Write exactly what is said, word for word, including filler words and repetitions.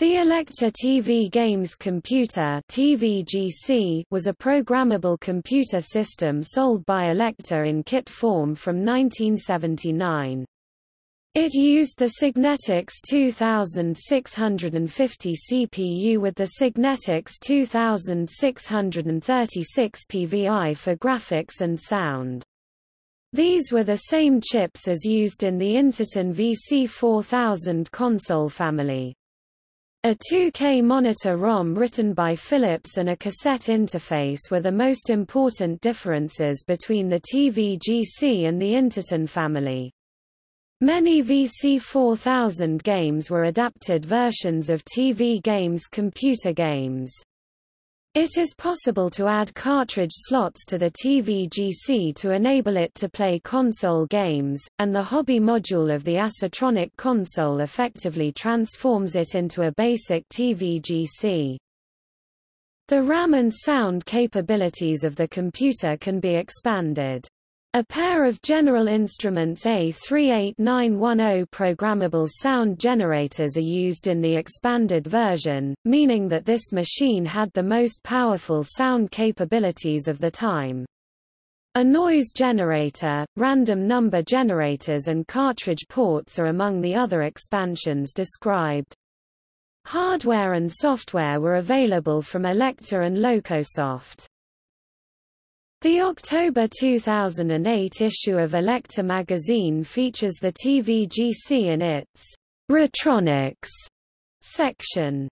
The Elektor T V Games Computer (T V G C) was a programmable computer system sold by Elektor in kit form from nineteen seventy-nine. It used the Signetics twenty-six fifty C P U with the Signetics twenty-six thirty-six P V I for graphics and sound. These were the same chips as used in the Interton V C four thousand console family. A two K monitor ROM written by Philips and a cassette interface were the most important differences between the T V G C and the Interton family. Many V C four thousand games were adapted versions of T V Games computer games. It is possible to add cartridge slots to the T V G C to enable it to play console games, and the hobby module of the Acetronic console effectively transforms it into a basic T V G C. The RAM and sound capabilities of the computer can be expanded. A pair of General Instruments A three eight nine one zero programmable sound generators are used in the expanded version, meaning that this machine had the most powerful sound capabilities of the time. A noise generator, random number generators and cartridge ports are among the other expansions described. Hardware and software were available from Elektor and Locosoft. The October two thousand eight issue of Elektor magazine features the T V G C in its Retronics section.